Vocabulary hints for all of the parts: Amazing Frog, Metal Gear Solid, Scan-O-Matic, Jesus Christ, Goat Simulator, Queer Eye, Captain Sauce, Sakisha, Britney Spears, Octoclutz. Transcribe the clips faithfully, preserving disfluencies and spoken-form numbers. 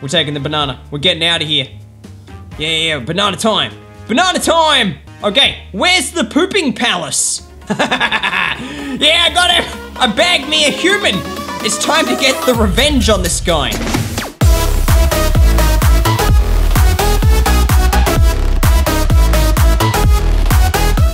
We're taking the banana. We're getting out of here. Yeah, yeah, yeah, banana time. Banana time! Okay, where's the pooping palace? Yeah, I got him! I bagged me a human! It's time to get the revenge on this guy.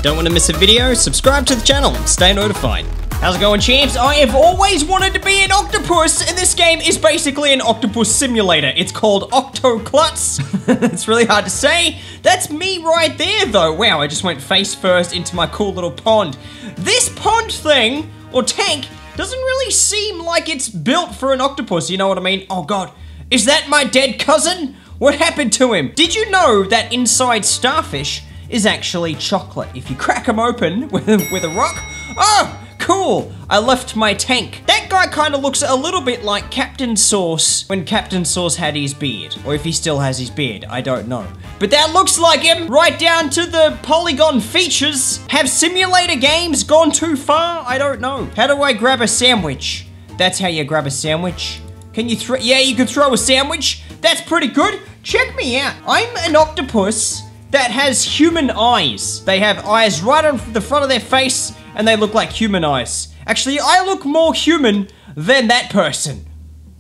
Don't want to miss a video? Subscribe to the channel and stay notified. How's it going, champs? I have always wanted to be an octopus, and this game is basically an octopus simulator. It's called Octoclutz. It's really hard to say. That's me right there, though. Wow, I just went face first into my cool little pond. This pond thing, or tank, doesn't really seem like it's built for an octopus, you know what I mean? Oh god, is that my dead cousin? What happened to him? Did you know that inside starfish is actually chocolate? If you crack them open with, with a rock, oh! Cool, I left my tank. That guy kind of looks a little bit like Captain Sauce when Captain Sauce had his beard. Or if he still has his beard, I don't know. But that looks like him, right down to the polygon features. Have simulator games gone too far? I don't know. How do I grab a sandwich? That's how you grab a sandwich. Can you throw, yeah, you can throw a sandwich. That's pretty good. Check me out. I'm an octopus that has human eyes. They have eyes right on the front of their face, and they look like human eyes. Actually, I look more human than that person.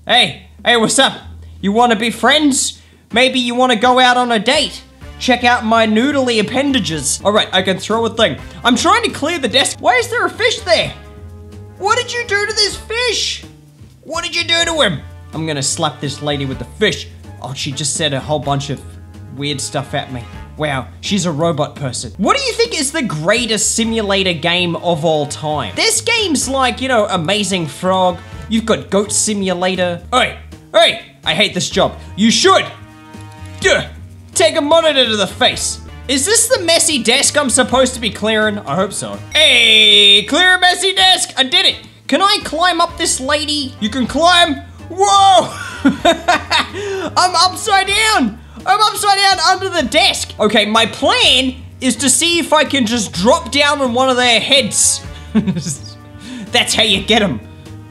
Hey, hey, what's up? You wanna be friends? Maybe you wanna go out on a date? Check out my noodly appendages. All right, I can throw a thing. I'm trying to clear the desk. Why is there a fish there? What did you do to this fish? What did you do to him? I'm gonna slap this lady with the fish. Oh, she just said a whole bunch of weird stuff at me. Wow, she's a robot person. What do you think is the greatest simulator game of all time? There's games like, you know, Amazing Frog. You've got Goat Simulator. Oi, oi, I hate this job. You should. Yeah, take a monitor to the face. Is this the messy desk I'm supposed to be clearing? I hope so. Hey, clear a messy desk. I did it. Can I climb up this lady? You can climb. Whoa, I'm upside down. I'm upside down under the desk. Okay, my plan is to see if I can just drop down on one of their heads. That's how you get them.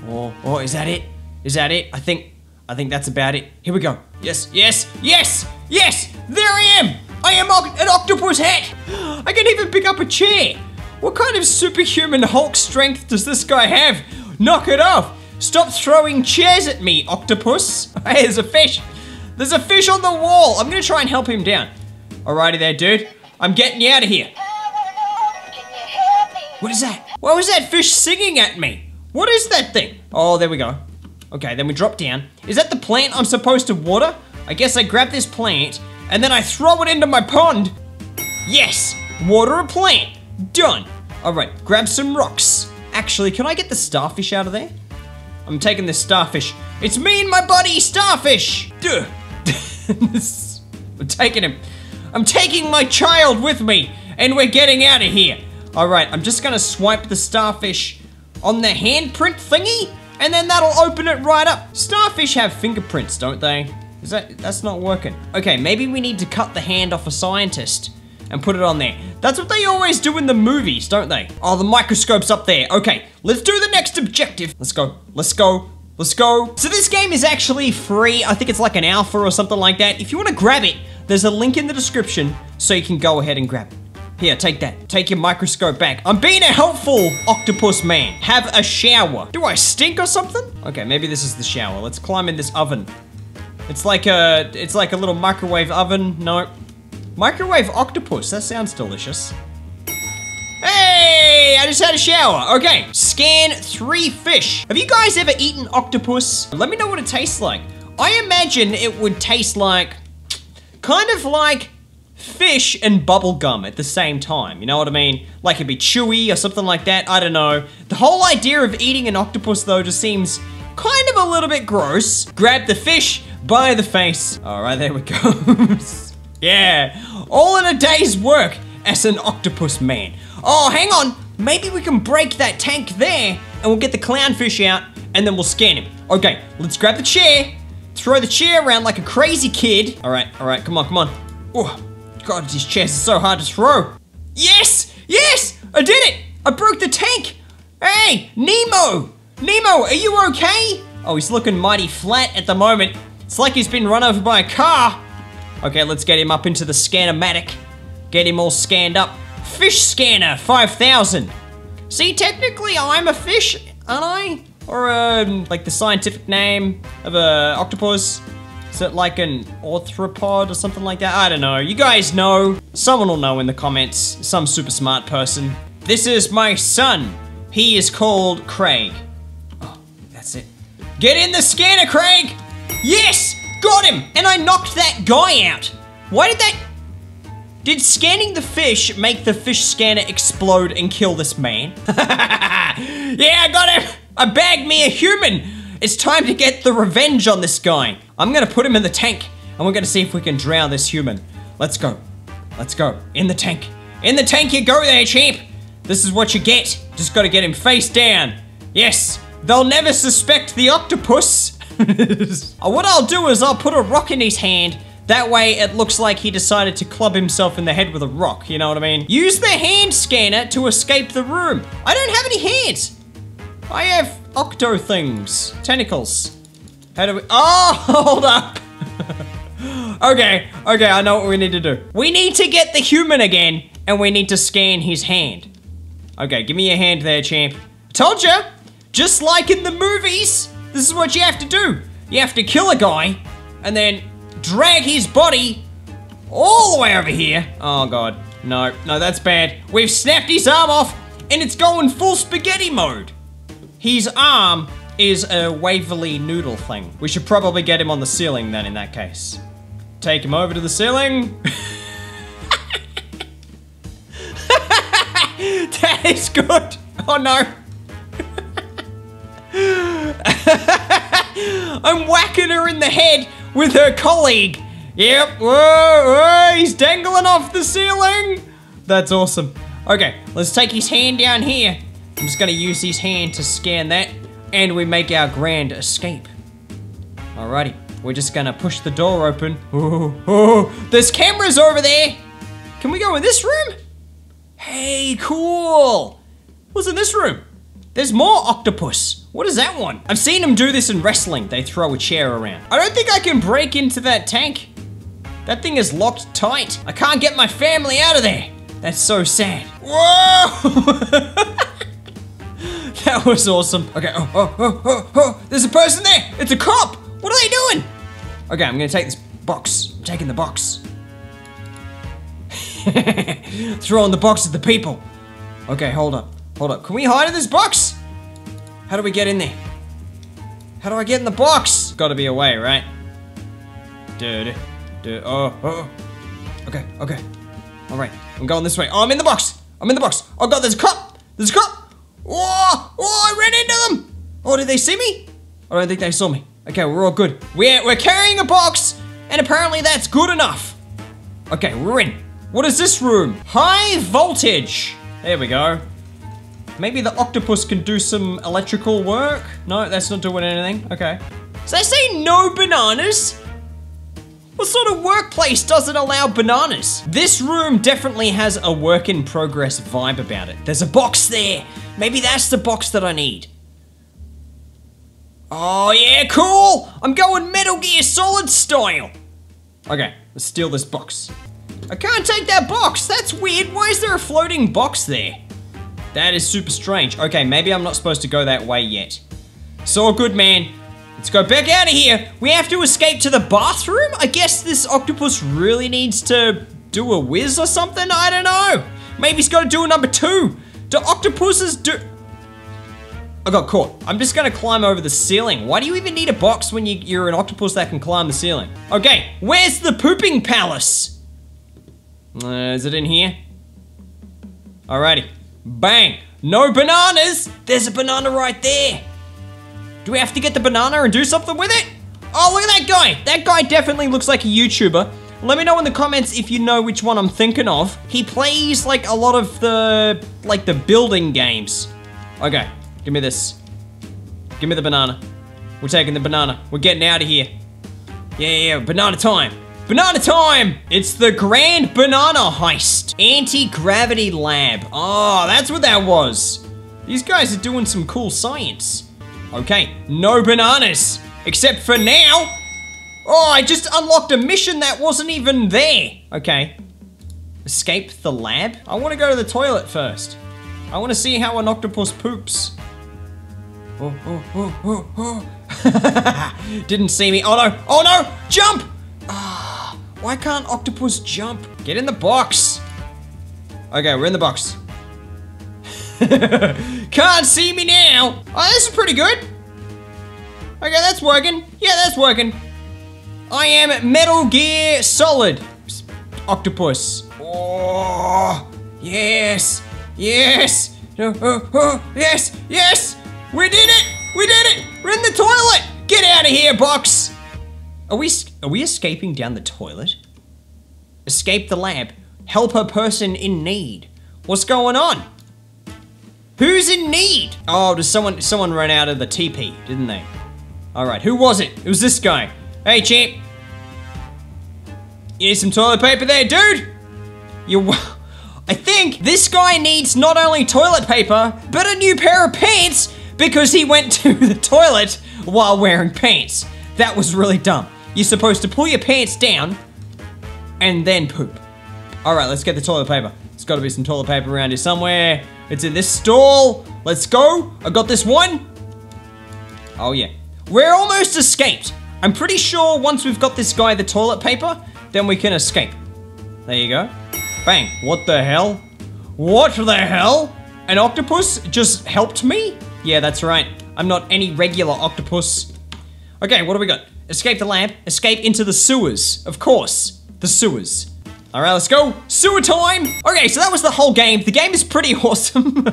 Oh, oh, is that it? Is that it? I think, I think that's about it. Here we go. Yes, yes, yes, yes. There I am. I am an octopus hat. I can even pick up a chair. What kind of superhuman Hulk strength does this guy have? Knock it off. Stop throwing chairs at me, octopus. There's a fish. There's a fish on the wall. I'm gonna try and help him down. Alrighty there, dude. I'm getting you out of here. What is that? Why was that fish singing at me? What is that thing? Oh, there we go. Okay, then we drop down. Is that the plant I'm supposed to water? I guess I grab this plant and then I throw it into my pond. Yes, water a plant. Done. All right, grab some rocks. Actually, can I get the starfish out of there? I'm taking this starfish. It's me and my buddy, starfish. Duh. I'm taking him. I'm taking my child with me, and we're getting out of here. All right, I'm just gonna swipe the starfish on the handprint thingy, and then that'll open it right up. Starfish have fingerprints, don't they? Is that, that's not working. Okay, maybe we need to cut the hand off a scientist and put it on there. That's what they always do in the movies, don't they? Oh, the microscope's up there. Okay, let's do the next objective. Let's go, let's go. Let's go. So this game is actually free. I think it's like an alpha or something like that. If you want to grab it, there's a link in the description so you can go ahead and grab it. Here, take that. Take your microscope back. I'm being a helpful octopus man. Have a shower. Do I stink or something? Okay, maybe this is the shower. Let's climb in this oven. It's like a, it's like a little microwave oven. No. Microwave octopus. That sounds delicious. Hey, I just had a shower. Okay, scan three fish. Have you guys ever eaten octopus? Let me know what it tastes like. I imagine it would taste like, kind of like fish and bubblegum at the same time. You know what I mean? Like it'd be chewy or something like that. I don't know. The whole idea of eating an octopus though just seems kind of a little bit gross. Grab the fish by the face. All right, there we go. Yeah, all in a day's work as an octopus man. Oh, hang on. Maybe we can break that tank there and we'll get the clownfish out and then we'll scan him. Okay, let's grab the chair. Throw the chair around like a crazy kid. All right, all right, come on, come on. Oh, God, these chairs are so hard to throw. Yes, yes, I did it. I broke the tank. Hey, Nemo, Nemo, are you okay? Oh, he's looking mighty flat at the moment. It's like he's been run over by a car. Okay, let's get him up into the Scan-O-Matic. Get him all scanned up. Fish scanner, five thousand. See, technically I'm a fish, aren't I? Or um, like the scientific name of a octopus. Is it like an orthopod or something like that? I don't know. You guys know. Someone will know in the comments. Some super smart person. This is my son. He is called Craig. Oh, that's it. Get in the scanner, Craig! Yes! Got him! And I knocked that guy out. Why did that... Did scanning the fish make the fish scanner explode and kill this man? Yeah, I got him! I bagged me a human! It's time to get the revenge on this guy. I'm gonna put him in the tank, and we're gonna see if we can drown this human. Let's go. Let's go. In the tank. In the tank you go there, champ! This is what you get. Just gotta get him face down. Yes! They'll never suspect the octopus! What I'll do is I'll put a rock in his hand. That way, it looks like he decided to club himself in the head with a rock, you know what I mean? Use the hand scanner to escape the room. I don't have any hands. I have octo things. Tentacles. How do we- Oh, hold up. okay, okay, I know what we need to do. We need to get the human again, and we need to scan his hand. Okay, give me your hand there, champ. Told ya! Just like in the movies, this is what you have to do. You have to kill a guy, and then drag his body all the way over here. Oh god, no, no, that's bad. We've snapped his arm off and it's going full spaghetti mode. His arm is a Waverly noodle thing. We should probably get him on the ceiling then in that case. Take him over to the ceiling. That is good. Oh no. I'm whacking her in the head with her colleague. Yep, whoa, whoa, he's dangling off the ceiling. That's awesome. Okay, let's take his hand down here. I'm just gonna use his hand to scan that, and we make our grand escape. Alrighty, we're just gonna push the door open. Ooh, ooh, there's cameras over there. Can we go in this room? Hey, cool. What's in this room? There's more octopus. What is that one? I've seen them do this in wrestling. They throw a chair around. I don't think I can break into that tank. That thing is locked tight. I can't get my family out of there. That's so sad. Whoa! That was awesome. Okay, oh, oh, oh, oh, oh. There's a person there. It's a cop. What are they doing? Okay, I'm gonna take this box. I'm taking the box. Throwing the box at the people. Okay, hold up, hold up. Can we hide in this box? How do we get in there? How do I get in the box? Gotta be a way, right? Dude, dude, oh, oh. Okay, okay. All right, I'm going this way. Oh, I'm in the box. I'm in the box. Oh God, there's a cop. There's a cop. Oh, oh, I ran into them. Oh, did they see me? I don't think they saw me. Okay, we're all good. We're, we're carrying a box, and apparently that's good enough. Okay, we're in. What is this room? High voltage. There we go. Maybe the octopus can do some electrical work? No, that's not doing anything. Okay. So they say no bananas? What sort of workplace doesn't allow bananas? This room definitely has a work in progress vibe about it. There's a box there. Maybe that's the box that I need. Oh yeah, cool! I'm going Metal Gear Solid style. Okay, let's steal this box. I can't take that box. That's weird. Why is there a floating box there? That is super strange. Okay, maybe I'm not supposed to go that way yet. It's all good, man. Let's go back out of here. We have to escape to the bathroom? I guess this octopus really needs to do a whiz or something? I don't know. Maybe he's got to do a number two. Do octopuses do... I got caught. I'm just going to climb over the ceiling. Why do you even need a box when you, you're an octopus that can climb the ceiling? Okay, where's the pooping palace? Uh, is it in here? Alrighty. Bang! No bananas! There's a banana right there! Do we have to get the banana and do something with it? Oh, look at that guy! That guy definitely looks like a YouTuber. Let me know in the comments if you know which one I'm thinking of. He plays, like, a lot of the... like, the building games. Okay, give me this. Give me the banana. We're taking the banana. We're getting out of here. Yeah, yeah, yeah, banana time! Banana time! It's the Grand Banana Heist. Anti-gravity lab. Oh, that's what that was. These guys are doing some cool science. Okay, no bananas. Except for now. Oh, I just unlocked a mission that wasn't even there. Okay. Escape the lab? I want to go to the toilet first. I want to see how an octopus poops. Oh, oh, oh, oh, oh. Didn't see me. Oh, no. Oh, no. Jump. Ah, why can't octopus jump? Get in the box. Okay, we're in the box. Can't see me now. Oh, this is pretty good. Okay, that's working. Yeah, that's working. I am Metal Gear Solid. Octopus. Oh, yes. Yes. Oh, oh, oh, yes. Yes. We did it. We did it. We're in the toilet. Get out of here, box. Are we are we escaping down the toilet? Escape the lab. Help a person in need. What's going on? Who's in need? Oh, does someone someone ran out of the teepee, didn't they? All right, who was it? It was this guy. Hey, champ. You need some toilet paper there, dude? You, I think this guy needs not only toilet paper, but a new pair of pants because he went to the toilet while wearing pants. That was really dumb. You're supposed to pull your pants down and then poop. All right, let's get the toilet paper. There's gotta be some toilet paper around here somewhere. It's in this stall. Let's go. I got this one. Oh yeah. We're almost escaped. I'm pretty sure once we've got this guy the toilet paper, then we can escape. There you go. Bang. What the hell? What the hell? An octopus just helped me? Yeah, that's right. I'm not any regular octopus. Okay, what do we got? Escape the lab. Escape into the sewers. Of course. The sewers. All right, let's go. Sewer time. Okay, so that was the whole game. The game is pretty awesome.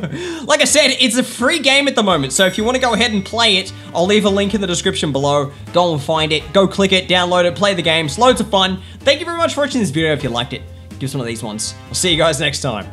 Like I said, it's a free game at the moment. So if you want to go ahead and play it, I'll leave a link in the description below. Go and find it. Go click it, download it, play the games. Loads of fun. Thank you very much for watching this video. If you liked it, give us one of these ones. I'll see you guys next time.